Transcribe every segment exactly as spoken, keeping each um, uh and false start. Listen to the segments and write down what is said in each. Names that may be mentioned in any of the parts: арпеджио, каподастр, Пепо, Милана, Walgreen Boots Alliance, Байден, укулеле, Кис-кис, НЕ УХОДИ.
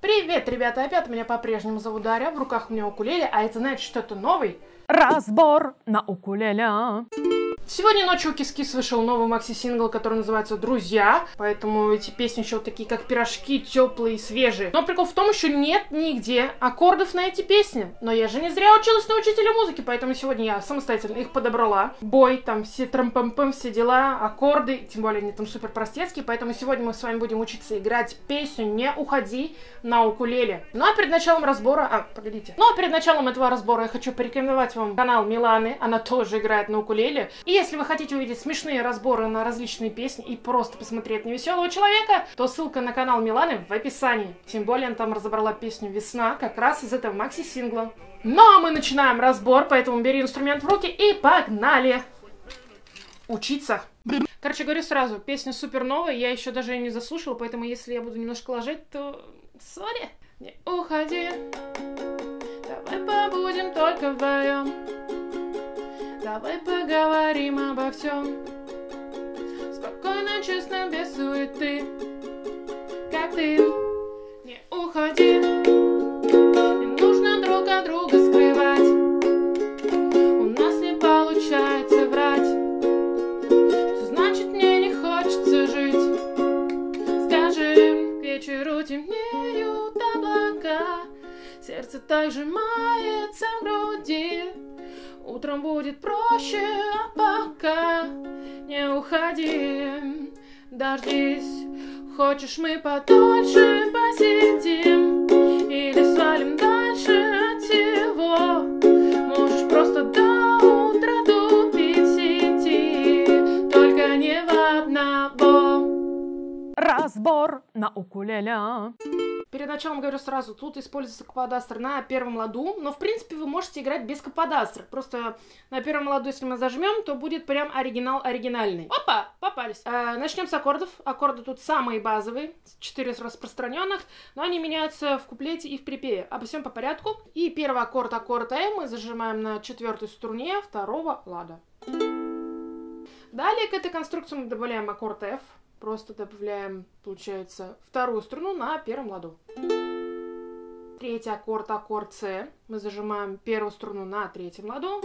Привет, ребята, опять меня по-прежнему зовут Дарья, в руках у меня укулеле, а это значит, что это новый разбор на укулеле. Сегодня ночью у Кис-кис вышел новый макси-сингл, который называется «Друзья», поэтому эти песни еще такие, как пирожки, теплые и свежие. Но прикол в том, что нет нигде аккордов на эти песни. Но я же не зря училась на учителя музыки, поэтому сегодня я самостоятельно их подобрала. Бой, там все трам-пам-пам, все дела, аккорды, тем более они там супер простецкие, поэтому сегодня мы с вами будем учиться играть песню «Не уходи» на укулеле. Ну а перед началом разбора... А, погодите. Ну а перед началом этого разбора я хочу порекомендовать вам канал Миланы, она тоже играет на укулеле. И если вы хотите увидеть смешные разборы на различные песни и просто посмотреть на веселого человека, то ссылка на канал Миланы в описании. Тем более она там разобрала песню «Весна» как раз из этого макси-сингла. Ну а мы начинаем разбор, поэтому бери инструмент в руки и погнали учиться. Короче, говорю сразу, песня супер новая, я еще даже ее не заслушала, поэтому если я буду немножко ложить, то... Сори. Не уходи, давай побудем только вдвоем. Давай поговорим обо всем. Спокойно, честно, без суеты. Как ты? Не уходи. Не нужно друг от друга скрывать. У нас не получается врать. Что значит мне не хочется жить? Скажи, к вечеру темнеют облака. Сердце так сжимается в груди. Утром будет проще, а пока не уходи, дождись. Хочешь, мы подольше посидим или свалим дальше от всего. Можешь просто до утра тупить сети, только не в одного. Разбор на укулеле. Перед началом говорю сразу, тут используется каподастр на первом ладу, но в принципе вы можете играть без каподастра. Просто на первом ладу, если мы зажмем, то будет прям оригинал оригинальный. Опа, попались. Э, начнем с аккордов. Аккорды тут самые базовые, четыре распространенных, но они меняются в куплете и в припеве. Обо всем по порядку. И первый аккорд, аккорд Э, мы зажимаем на четвертой струне второго лада. Далее к этой конструкции мы добавляем аккорд F. Просто добавляем, получается, вторую струну на первом ладу. Третий аккорд, аккорд С. Мы зажимаем первую струну на третьем ладу.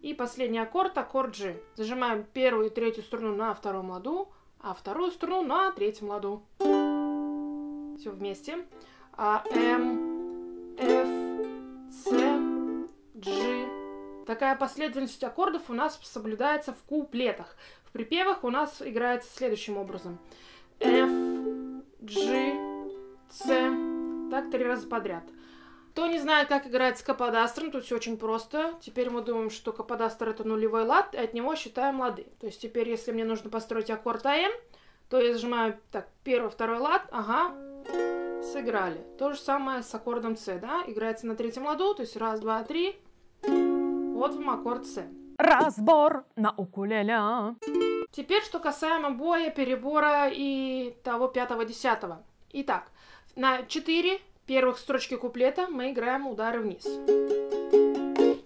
И последний аккорд, аккорд G. Зажимаем первую и третью струну на втором ладу, а вторую струну на третьем ладу. Все вместе. А, М, Ф, С, G. Такая последовательность аккордов у нас соблюдается в куплетах. В припевах у нас играется следующим образом. F, G, C. Так три раза подряд. Кто не знает, как играть с каподастром, тут все очень просто. Теперь мы думаем, что каподастр это нулевой лад, и от него считаем лады. То есть теперь, если мне нужно построить аккорд АМ, то я зажимаю так, первый, второй лад, ага, сыграли. То же самое с аккордом С, да, играется на третьем ладу, то есть раз, два, три. Вот вам аккорд С. Разбор на укулеле. Теперь, что касаемо боя, перебора и того пятого-десятого. Итак, на четыре первых строчки куплета мы играем удары вниз.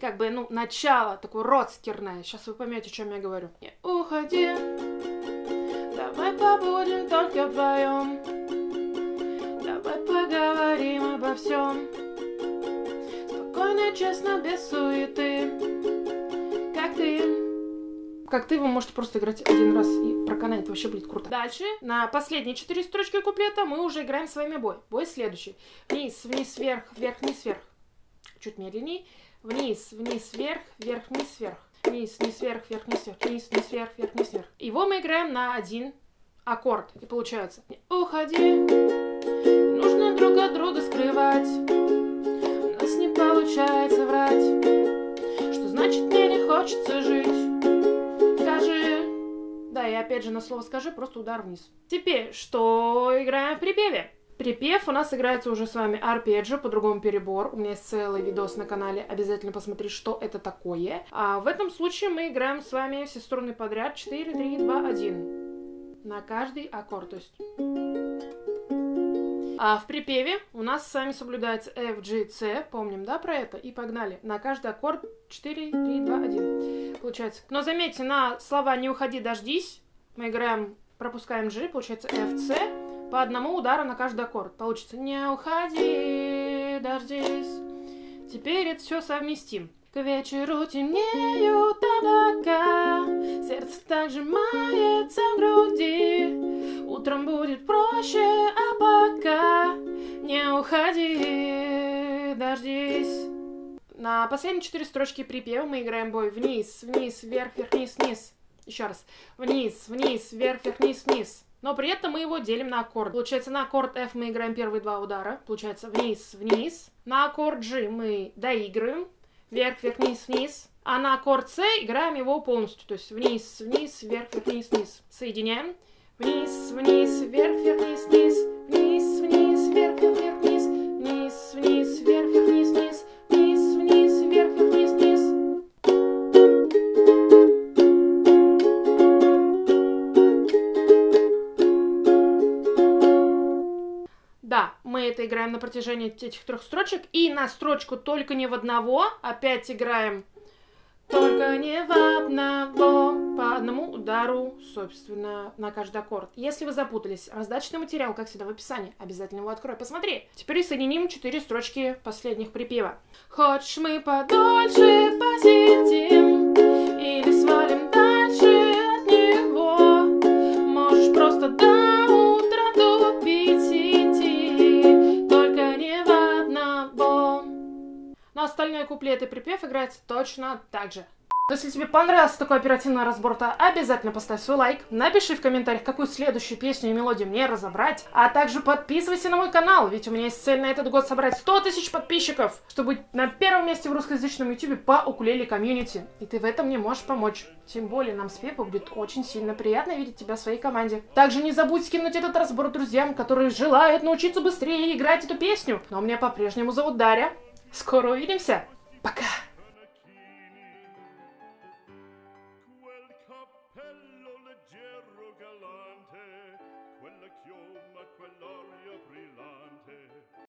Как бы, ну, начало такое родскерное. Сейчас вы поймете, о чем я говорю. Не уходи, давай побудем только вдвоем. Давай поговорим обо всем. Спокойно, честно, без суеты. Как ты, вы можете просто играть один раз и проканает, вообще будет круто. Дальше, на последние четыре строчки куплета мы уже играем с вами бой. Бой следующий. Вниз, вниз, вверх, вверх, вниз, вверх. Чуть медленней. Вниз, вниз, вверх, вверх, вниз, вверх. Вниз, вниз, вверх, вверх, вниз, вверх. Вниз, вниз, вверх, вверх, вниз, вверх. Его мы играем на один аккорд. И получается. Уходи, нужно друг от друга скрывать. У нас не получается врать. Что значит мне не хочется жить? Да, и опять же на слово «скажи» просто удар вниз. Теперь, что играем в припеве? Припев у нас играется уже с вами арпеджио, по-другому перебор. У меня есть целый видос на канале, обязательно посмотри, что это такое. А в этом случае мы играем с вами все струны подряд четыре, три, два, один. На каждый аккорд, то есть... А в припеве у нас с вами соблюдается F, G, C, помним, да, про это? И погнали. На каждый аккорд четыре, три, два, один. Получается. Но заметьте, на слова «не уходи, дождись» мы играем, пропускаем G, получается F, C, По одному удару на каждый аккорд. Получится «Не уходи, дождись». Теперь это все совместим. К вечеру темнеют облака, сердце так сжимается в груди. Утром будет проще, а пока не уходи, дождись. На последние четыре строчки припева мы играем бой вниз, вниз, вверх, вверх, вниз, вниз. Еще раз. Вниз, вниз, вверх, вверх, вниз, вниз. Но при этом мы его делим на аккорд. Получается, на аккорд F мы играем первые два удара. Получается, вниз, вниз. На аккорд G мы доигрываем. Вверх, вверх, вниз, вниз. А на аккорд С играем его полностью. То есть вниз, вниз, вверх, вверх, вниз, вниз. Соединяем. Вниз, вниз, вверх, вверх, вниз, вниз. Вниз, вниз, вверх, вверх, вверх, вниз. Вниз, вниз, вверх, вверх, вниз, вниз. Вниз, вниз, вверх, вверх, вниз, вниз. Да, мы это играем на протяжении этих трех строчек. И на строчку «Только не в одного» опять играем «Только не в одного» по одному удару, собственно, на каждый аккорд. Если вы запутались, раздаточный материал, как всегда, в описании. Обязательно его открой, посмотри. Теперь соединим четыре строчки последних припева. Хочешь, мы подольше посидим или свалим дальше от него? Можешь просто до утра тупить и но остальные куплеты и припев играются точно так же. Если тебе понравился такой оперативный разбор, то обязательно поставь свой лайк, напиши в комментариях, какую следующую песню и мелодию мне разобрать, а также подписывайся на мой канал, ведь у меня есть цель на этот год собрать сто тысяч подписчиков, чтобы быть на первом месте в русскоязычном ютубе по укулеле комьюнити, и ты в этом мне можешь помочь. Тем более нам с Пепо будет очень сильно приятно видеть тебя в своей команде. Также не забудь скинуть этот разбор друзьям, которые желают научиться быстрее играть эту песню, но меня по-прежнему зовут Дарья. Скоро увидимся. Пока.